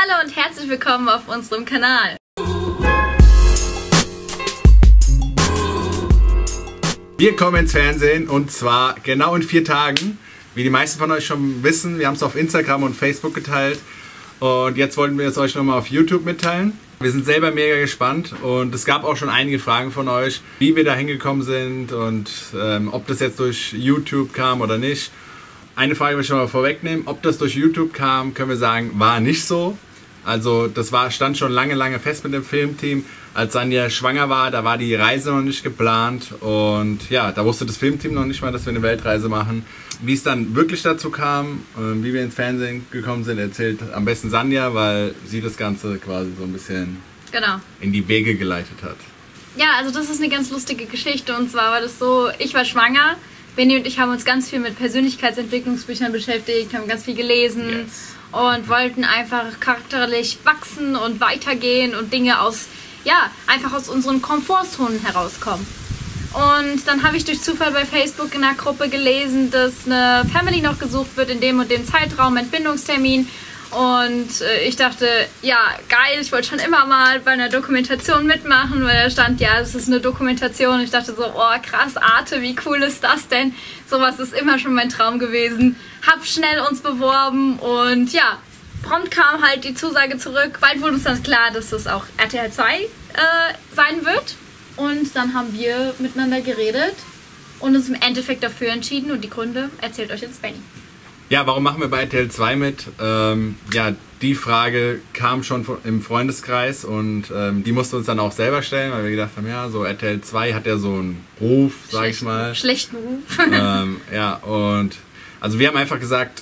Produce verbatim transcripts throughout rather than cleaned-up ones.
Hallo und herzlich willkommen auf unserem Kanal. Wir kommen ins Fernsehen und zwar genau in vier Tagen. Wie die meisten von euch schon wissen, wir haben es auf Instagram und Facebook geteilt. Und jetzt wollten wir es euch nochmal auf YouTube mitteilen. Wir sind selber mega gespannt und es gab auch schon einige Fragen von euch, wie wir da hingekommen sind und ähm, ob das jetzt durch YouTube kam oder nicht. Eine Frage will ich schon mal vorwegnehmen. Ob das durch YouTube kam, können wir sagen, war nicht so. Also das war, stand schon lange, lange fest mit dem Filmteam. Als Sanja schwanger war, da war die Reise noch nicht geplant. Und ja, da wusste das Filmteam noch nicht mal, dass wir eine Weltreise machen. Wie es dann wirklich dazu kam, wie wir ins Fernsehen gekommen sind, erzählt am besten Sanja, weil sie das Ganze quasi so ein bisschen genau in die Wege geleitet hat. Ja, also das ist eine ganz lustige Geschichte. Und zwar war das so, ich war schwanger. Benni und ich haben uns ganz viel mit Persönlichkeitsentwicklungsbüchern beschäftigt, haben ganz viel gelesen yes. und wollten einfach charakterlich wachsen und weitergehen und Dinge aus, ja, einfach aus unseren Komfortzonen herauskommen. Und dann habe ich durch Zufall bei Facebook in einer Gruppe gelesen, dass eine Family noch gesucht wird in dem und dem Zeitraum, Entbindungstermin. Und ich dachte, ja, geil, ich wollte schon immer mal bei einer Dokumentation mitmachen, weil da stand, ja, es ist eine Dokumentation. Ich dachte so, oh krass, Arte, wie cool ist das denn? Sowas ist immer schon mein Traum gewesen. Hab schnell uns beworben und ja, prompt kam halt die Zusage zurück. Bald wurde uns dann klar, dass es auch R T L zwei äh, sein wird. Und dann haben wir miteinander geredet und uns im Endeffekt dafür entschieden. Und die Gründe erzählt euch jetzt Benni. Ja, warum machen wir bei R T L zwei mit? Ähm, ja, die Frage kam schon im Freundeskreis und ähm, die mussten uns dann auch selber stellen, weil wir gedacht haben, ja, so R T L zwei hat ja so einen Ruf, sag Schlecht, ich mal. Schlechten Ruf. Ähm, ja, und also wir haben einfach gesagt,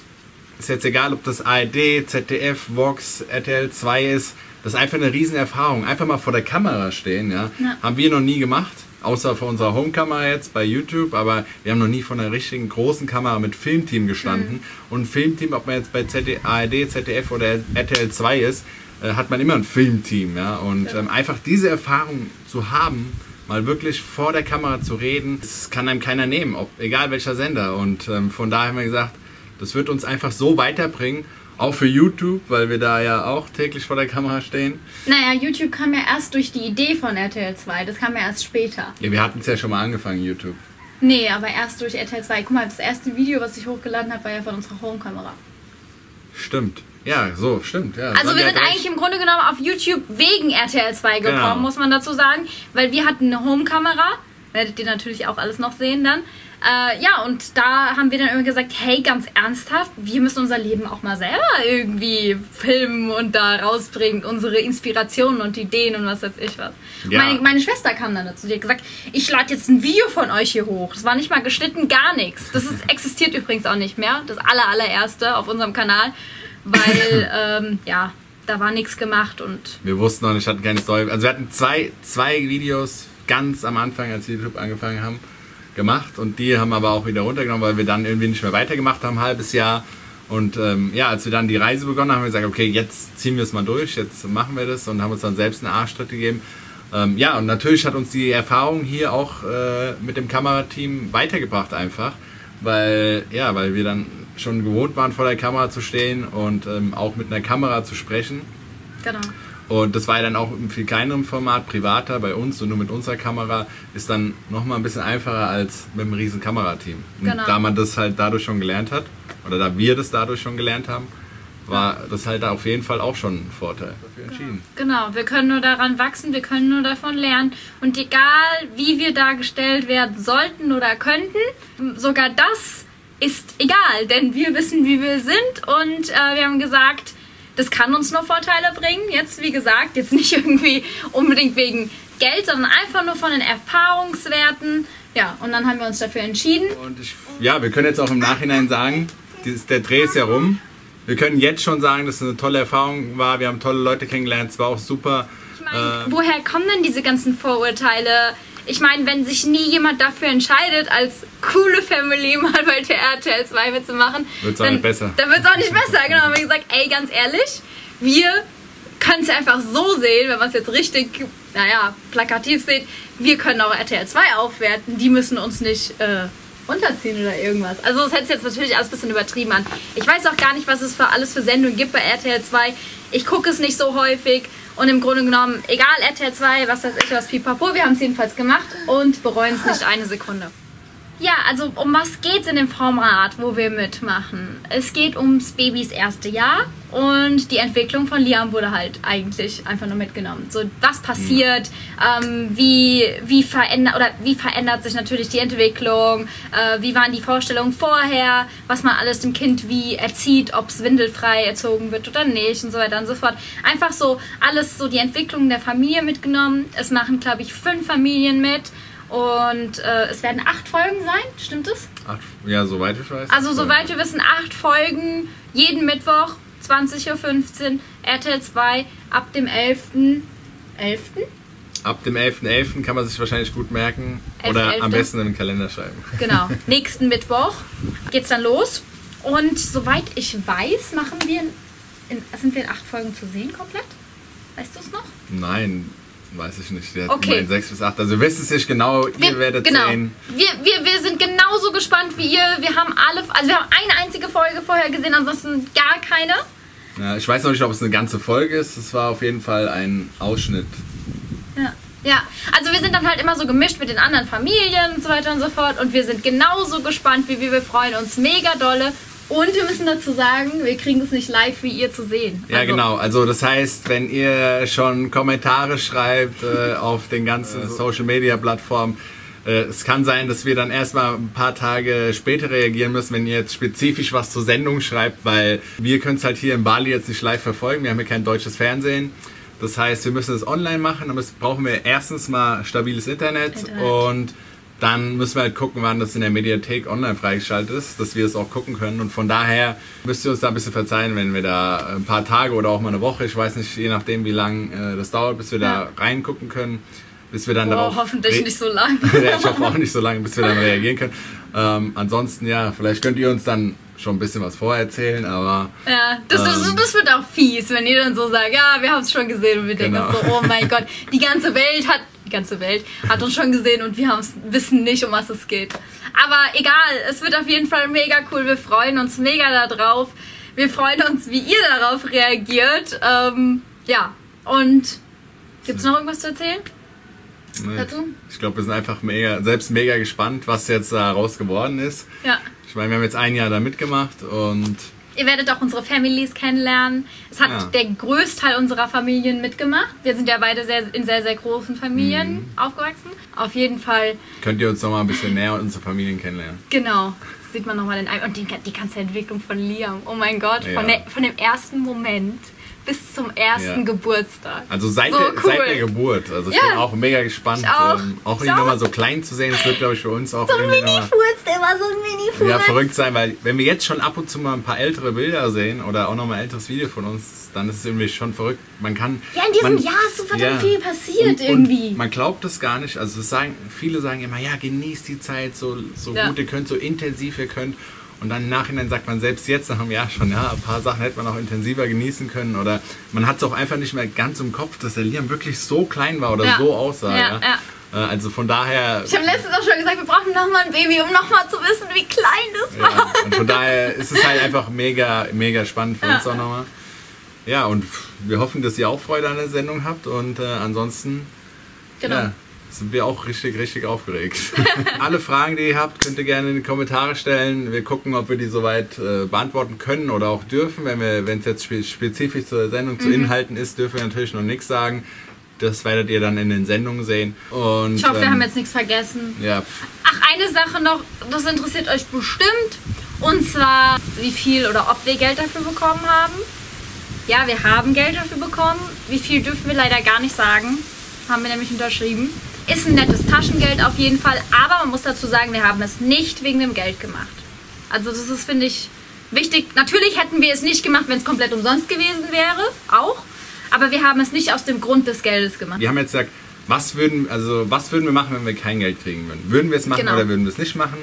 ist jetzt egal, ob das A R D, Z D F, VOX, R T L zwei ist, das ist einfach eine Riesenerfahrung. Einfach mal vor der Kamera stehen, ja, ja. Haben wir noch nie gemacht. Außer vor unserer Homekamera jetzt bei YouTube, aber wir haben noch nie von einer richtigen großen Kamera mit Filmteam gestanden. Mhm. Und ein Filmteam, ob man jetzt bei A R D, Z D F oder R T L zwei ist, äh, hat man immer ein Filmteam. Ja? Und ähm, einfach diese Erfahrung zu haben, mal wirklich vor der Kamera zu reden, das kann einem keiner nehmen, ob, egal welcher Sender. Und ähm, von daher haben wir gesagt, das wird uns einfach so weiterbringen, auch für YouTube, weil wir da ja auch täglich vor der Kamera stehen. Naja, YouTube kam ja erst durch die Idee von R T L zwei, das kam ja erst später. Ja, wir hatten es ja schon mal angefangen, YouTube. Nee, aber erst durch R T L zwei. Guck mal, das erste Video, was ich hochgeladen habe, war ja von unserer Homekamera. Stimmt. Ja, so, stimmt. Ja. Also wir sind eigentlich im Grunde genommen auf YouTube wegen R T L zwei gekommen, genau. Muss man dazu sagen, weil wir hatten eine Homekamera. Werdet ihr natürlich auch alles noch sehen dann. Äh, ja, und da haben wir dann immer gesagt, hey, ganz ernsthaft, wir müssen unser Leben auch mal selber irgendwie filmen und da rausbringen, unsere Inspirationen und Ideen und was weiß ich was. Ja. Meine, meine Schwester kam dann dazu, die hat gesagt, ich lade jetzt ein Video von euch hier hoch. Das war nicht mal geschnitten, gar nichts. Das ist, existiert übrigens auch nicht mehr, das aller, allererste auf unserem Kanal, weil, ähm, ja, da war nichts gemacht. Und wir wussten noch nicht, hatten keine Story. Also wir hatten zwei, zwei Videos ganz am Anfang, als wir YouTube angefangen haben, gemacht und die haben aber auch wieder runtergenommen, weil wir dann irgendwie nicht mehr weitergemacht haben, ein halbes Jahr. Und ähm, ja, als wir dann die Reise begonnen haben, haben wir gesagt, okay, jetzt ziehen wir es mal durch, jetzt machen wir das und haben uns dann selbst einen Arschtritt gegeben. Ähm, ja, und natürlich hat uns die Erfahrung hier auch äh, mit dem Kamerateam weitergebracht einfach, weil, ja, weil wir dann schon gewohnt waren, vor der Kamera zu stehen und ähm, auch mit einer Kamera zu sprechen. Genau. Und das war ja dann auch im viel kleinerem Format, privater bei uns und nur mit unserer Kamera, ist dann nochmal ein bisschen einfacher als mit einem riesen Kamerateam. Genau. Und da man das halt dadurch schon gelernt hat, oder da wir das dadurch schon gelernt haben, war das halt auf jeden Fall auch schon ein Vorteil. Dafür entschieden. Genau, wir können nur daran wachsen, wir können nur davon lernen. Und egal, wie wir dargestellt werden sollten oder könnten, sogar das ist egal, denn wir wissen, wie wir sind und äh, wir haben gesagt, das kann uns nur Vorteile bringen, jetzt wie gesagt, jetzt nicht irgendwie unbedingt wegen Geld, sondern einfach nur von den Erfahrungswerten. Ja, und dann haben wir uns dafür entschieden. Und ich, ja, wir können jetzt auch im Nachhinein sagen, dieses, der Dreh ist ja rum. Wir können jetzt schon sagen, dass es eine tolle Erfahrung war, wir haben tolle Leute kennengelernt, es war auch super. Ich meine, äh, woher kommen denn diese ganzen Vorurteile? Ich meine, wenn sich nie jemand dafür entscheidet, als coole Family mal bei R T L zwei mitzumachen, wird's dann, auch nicht besser. Dann wird es auch nicht besser. Genau, haben wir gesagt, ey, ganz ehrlich, wir können es einfach so sehen, wenn man es jetzt richtig, naja, plakativ sieht, wir können auch R T L zwei aufwerten, die müssen uns nicht äh, runterziehen oder irgendwas. Also das hört sich jetzt natürlich alles ein bisschen übertrieben an. Ich weiß auch gar nicht, was es für alles für Sendungen gibt bei R T L zwei. Ich gucke es nicht so häufig und im Grunde genommen, egal, R T L zwei, was weiß ich, was pipapo, wir haben es jedenfalls gemacht und bereuen es nicht eine Sekunde. Ja, also um was geht es in dem Format, wo wir mitmachen? Es geht ums Babys erste Jahr und die Entwicklung von Liam wurde halt eigentlich einfach nur mitgenommen. So, was passiert, ja. ähm, wie, wie, veränder oder wie verändert sich natürlich die Entwicklung, äh, wie waren die Vorstellungen vorher, was man alles dem Kind wie erzieht, ob es windelfrei erzogen wird oder nicht und so weiter und so fort. Einfach so alles, so die Entwicklung der Familie mitgenommen. Es machen, glaube ich, fünf Familien mit. Und äh, es werden acht Folgen sein, stimmt es? Acht, ja, soweit ich weiß. Also soweit wir wissen, acht Folgen, jeden Mittwoch, zwanzig Uhr fünfzehn, R T L zwei, ab dem elften elften Ab dem elften elften kann man sich wahrscheinlich gut merken elften oder elften am besten in den Kalender schreiben. Genau, nächsten Mittwoch geht's dann los. Und soweit ich weiß, machen wir in, sind wir in acht Folgen zu sehen komplett? Weißt du es noch? Nein. Weiß ich nicht, der okay. hat sechs bis acht, also ihr wisst es nicht genau, ihr wir, werdet genau. sehen. Wir, wir, wir sind genauso gespannt wie ihr, wir haben alle, also wir haben eine einzige Folge vorher gesehen, ansonsten gar keine. Ja, ich weiß noch nicht, ob es eine ganze Folge ist, es war auf jeden Fall ein Ausschnitt. Ja. Ja, also wir sind dann halt immer so gemischt mit den anderen Familien und so weiter und so fort und wir sind genauso gespannt wie wir, wir freuen uns mega dolle. Und wir müssen dazu sagen, wir kriegen es nicht live wie ihr zu sehen. Also ja, genau. Also das heißt, wenn ihr schon Kommentare schreibt äh, auf den ganzen also. Social-Media-Plattformen, äh, es kann sein, dass wir dann erstmal ein paar Tage später reagieren müssen, wenn ihr jetzt spezifisch was zur Sendung schreibt, weil wir können es halt hier in Bali jetzt nicht live verfolgen. Wir haben hier kein deutsches Fernsehen. Das heißt, wir müssen es online machen. Dann brauchen wir erstens mal stabiles Internet, Internet. und dann müssen wir halt gucken, wann das in der Mediathek online freigeschaltet ist, dass wir es auch gucken können. Und von daher müsst ihr uns da ein bisschen verzeihen, wenn wir da ein paar Tage oder auch mal eine Woche, ich weiß nicht, je nachdem wie lange das dauert, bis wir ja. da reingucken können, bis wir dann Boah, darauf... hoffentlich nicht so lange. Ich hoffe auch nicht so lange, bis wir dann reagieren können. Ähm, ansonsten, ja, vielleicht könnt ihr uns dann schon ein bisschen was vorher erzählen, aber... Ja, das, ähm, das wird auch fies, wenn ihr dann so sagt, ja, wir haben es schon gesehen und wir genau. denken so, oh mein Gott, die ganze Welt hat... Die ganze Welt hat uns schon gesehen und wir wissen nicht, um was es geht. Aber egal, es wird auf jeden Fall mega cool. Wir freuen uns mega darauf. Wir freuen uns, wie ihr darauf reagiert. Ähm, ja, und gibt es noch irgendwas zu erzählen? Nee. Dazu? Ich glaube, wir sind einfach mega, selbst mega gespannt, was jetzt daraus geworden ist. Ja. Ich meine, wir haben jetzt ein Jahr da mitgemacht und... Ihr werdet auch unsere Families kennenlernen. Es hat ja. der Größteil unserer Familien mitgemacht. Wir sind ja beide sehr, in sehr, sehr großen Familien mhm. aufgewachsen. Auf jeden Fall... Könnt ihr uns nochmal ein bisschen näher unsere Familien kennenlernen. Genau. Das sieht man nochmal den... Und die, die ganze Entwicklung von Liam. Oh mein Gott. Ja. Von, der, von dem ersten Moment bis zum ersten ja. Geburtstag. Also seit, so der, cool. seit der Geburt. Also ich ja. bin auch mega gespannt. Ich auch ähm, auch ihn nochmal so klein zu sehen, das wird, glaube ich, für uns auch... So ein Mini-Furz, der war so ein Mini-Furz. Ja, verrückt sein, weil wenn wir jetzt schon ab und zu mal ein paar ältere Bilder sehen oder auch nochmal ein älteres Video von uns, dann ist es irgendwie schon verrückt. Man kann... Ja, in diesem man, Jahr ist so verdammt ja, viel passiert und, irgendwie. Und man glaubt das gar nicht. Also das sagen, viele sagen immer, ja, genießt die Zeit so, so ja. gut ihr könnt, so intensiv ihr könnt. Und dann im Nachhinein sagt man selbst jetzt nach einem Jahr schon, ja, ein paar Sachen hätte man auch intensiver genießen können. Oder man hat es auch einfach nicht mehr ganz im Kopf, dass der Liam wirklich so klein war oder ja. so aussah. Ja, ja. Ja. Also von daher... Ich habe letztens auch schon gesagt, wir brauchen nochmal ein Baby, um nochmal zu wissen, wie klein das war. Ja. Und von daher ist es halt einfach mega, mega spannend für ja. uns auch nochmal. Ja, und wir hoffen, dass ihr auch Freude an der Sendung habt. Und äh, ansonsten... Genau. Ja. Sind wir auch richtig, richtig aufgeregt. Alle Fragen, die ihr habt, könnt ihr gerne in die Kommentare stellen. Wir gucken, ob wir die soweit äh, beantworten können oder auch dürfen. Wenn wir, wenn es jetzt spe spezifisch zur Sendung mhm. zu Inhalten ist, dürfen wir natürlich noch nichts sagen. Das werdet ihr dann in den Sendungen sehen. Und, ich hoffe, ähm, wir haben jetzt nichts vergessen. Ja. Ach, eine Sache noch, das interessiert euch bestimmt. Und zwar, wie viel oder ob wir Geld dafür bekommen haben. Ja, wir haben Geld dafür bekommen. Wie viel dürfen wir leider gar nicht sagen. Haben wir nämlich unterschrieben. Ist ein nettes Taschengeld auf jeden Fall, aber man muss dazu sagen, wir haben es nicht wegen dem Geld gemacht. Also das ist, finde ich, wichtig. Natürlich hätten wir es nicht gemacht, wenn es komplett umsonst gewesen wäre, auch. Aber wir haben es nicht aus dem Grund des Geldes gemacht. Wir haben jetzt gesagt, was würden, also, was würden wir machen, wenn wir kein Geld kriegen würden? Würden wir es machen genau. oder würden wir es nicht machen?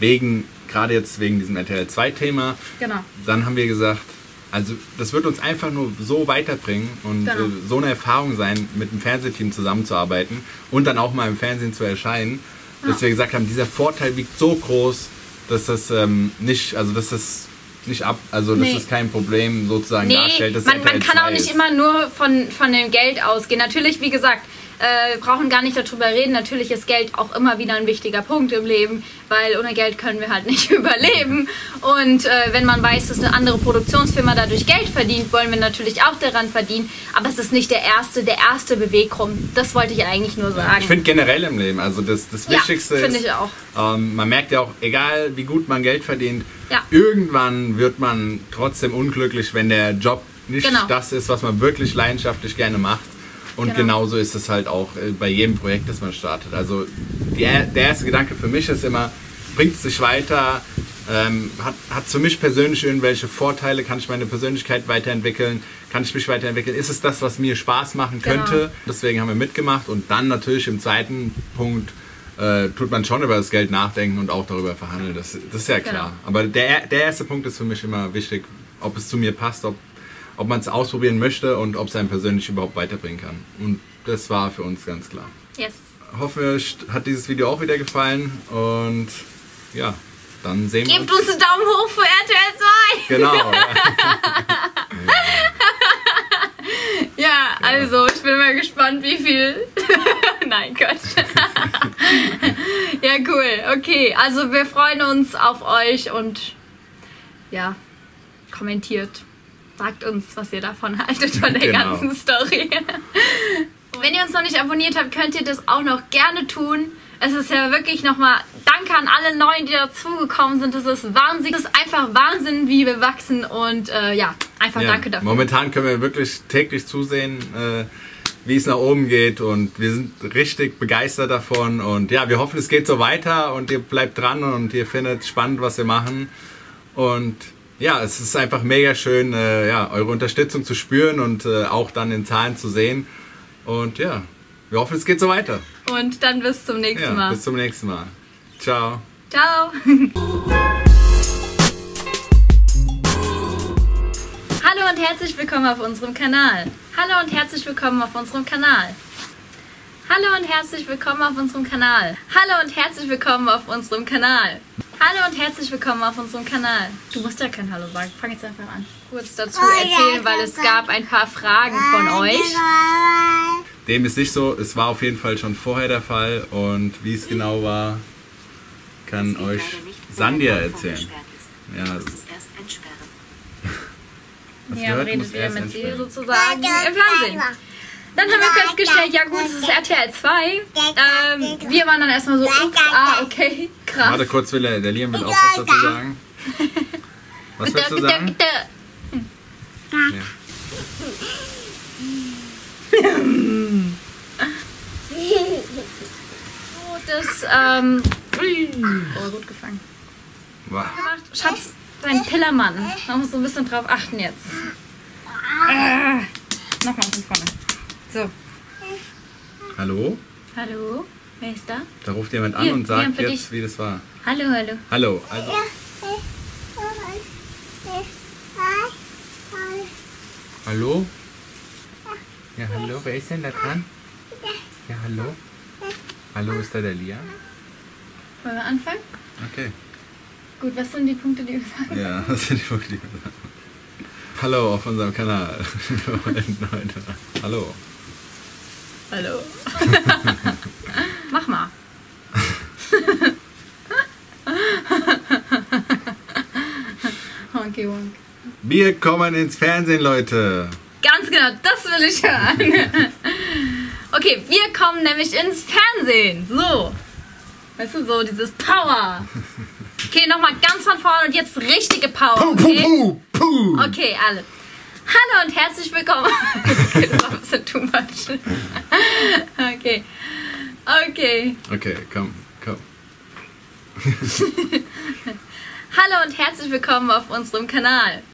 Wegen, gerade jetzt wegen diesem R T L zwei Thema. Genau. Dann haben wir gesagt... Also das wird uns einfach nur so weiterbringen und genau. so eine Erfahrung sein, mit dem Fernsehteam zusammenzuarbeiten und dann auch mal im Fernsehen zu erscheinen, ja. dass wir gesagt haben, dieser Vorteil wiegt so groß, dass das ähm, nicht, also dass das nicht ab, also das nee. ist kein Problem sozusagen nee. darstellt. Das man man kann auch nicht immer nur von, von dem Geld ausgehen. Natürlich, wie gesagt, äh, wir brauchen gar nicht darüber reden. Natürlich ist Geld auch immer wieder ein wichtiger Punkt im Leben, weil ohne Geld können wir halt nicht überleben. Und äh, wenn man weiß, dass eine andere Produktionsfirma dadurch Geld verdient, wollen wir natürlich auch daran verdienen. Aber es ist nicht der erste, der erste Beweggrund. Das wollte ich eigentlich nur sagen. Ich finde generell im Leben, also das, das Wichtigste ja, ist, ich auch. Ähm, man merkt ja auch, egal wie gut man Geld verdient, ja. irgendwann wird man trotzdem unglücklich, wenn der Job nicht genau. das ist, was man wirklich leidenschaftlich gerne macht. Und genau. genauso ist es halt auch bei jedem Projekt, das man startet. Also die, der erste Gedanke für mich ist immer, bringt es sich weiter, ähm, hat es für mich persönlich irgendwelche Vorteile, kann ich meine Persönlichkeit weiterentwickeln, kann ich mich weiterentwickeln, ist es das, was mir Spaß machen könnte? Genau. Deswegen haben wir mitgemacht und dann natürlich im zweiten Punkt äh, tut man schon über das Geld nachdenken und auch darüber verhandeln, das, das ist ja klar. Genau. Aber der, der erste Punkt ist für mich immer wichtig, ob es zu mir passt, ob ob man es ausprobieren möchte und ob es einen persönlich überhaupt weiterbringen kann. Und das war für uns ganz klar. Yes. Hoffen wir, euch hat dieses Video auch wieder gefallen und ja, dann sehen Gebt wir uns. Gebt uns einen Daumen hoch für R T L zwei! Genau. ja, ja, also ich bin mal gespannt, wie viel... Nein, Gott. ja, cool. Okay, also wir freuen uns auf euch und ja, kommentiert. Sagt uns, was ihr davon haltet von der genau. ganzen Story. Wenn ihr uns noch nicht abonniert habt, könnt ihr das auch noch gerne tun. Es ist ja wirklich nochmal danke an alle Neuen, die dazugekommen sind. Das ist Wahnsinn. Es ist einfach Wahnsinn, wie wir wachsen. Und äh, ja, einfach ja, danke dafür. Momentan können wir wirklich täglich zusehen, äh, wie es nach oben geht. Und wir sind richtig begeistert davon. Und ja, wir hoffen, es geht so weiter. Und ihr bleibt dran und ihr findet spannend, was wir machen. Und... ja, es ist einfach mega schön, äh, ja, eure Unterstützung zu spüren und äh, auch dann in Zahlen zu sehen. Und ja, wir hoffen, es geht so weiter. Und dann bis zum nächsten ja, Mal. Bis zum nächsten Mal. Ciao. Ciao. Hallo und herzlich willkommen auf unserem Kanal. Hallo und herzlich willkommen auf unserem Kanal. Hallo und herzlich willkommen auf unserem Kanal. Hallo und herzlich willkommen auf unserem Kanal. Hallo und herzlich willkommen auf unserem Kanal. Du musst ja kein Hallo sagen. Fang jetzt einfach an. Kurz dazu erzählen, weil es gab ein paar Fragen von euch. Dem ist nicht so. Es war auf jeden Fall schon vorher der Fall. Und wie es genau war, kann euch Sanja erzählen. Ja, das ist erst entsperren. Ja, redet wieder mit sie sozusagen im Fernsehen. Dann haben wir festgestellt, ja gut, es ist R T L zwei. Ähm, wir waren dann erstmal so, ups, ah, okay, krass. Warte kurz, will der, der Liam will auch was dazu sagen. Was willst du sagen? Ja. Oh, das, ähm, oh, gut gefangen. Wow. Schatz, dein Pillermann. Man muss so ein bisschen drauf achten jetzt. Ah, nochmal von vorne. So. Hallo? Hallo? Wer ist da? Da ruft jemand an hier, und sagt jetzt, dich. wie das war. Hallo, hallo. Hallo, also. Hallo? Ja, hallo, wer ist denn da dran? Ja, hallo? Hallo, ist da der Liam? Wollen wir anfangen? Okay. Gut, was sind die Punkte, die wir sagen? Ja, was sind die Punkte, die wir sagen? Hallo auf unserem Kanal. Hallo. Hallo. Mach mal. Honky Wonk. Wir kommen ins Fernsehen, Leute. Ganz genau, das will ich hören. Okay, wir kommen nämlich ins Fernsehen. So. Weißt du, so dieses Power. Okay, nochmal ganz von vorne und jetzt richtige Power. Okay? Puh, puh, puh, puh. Okay, alle. Hallo und herzlich willkommen. Okay, das war ein bisschen too much. Okay. Okay. Okay, komm, komm. Hallo und herzlich willkommen auf unserem Kanal.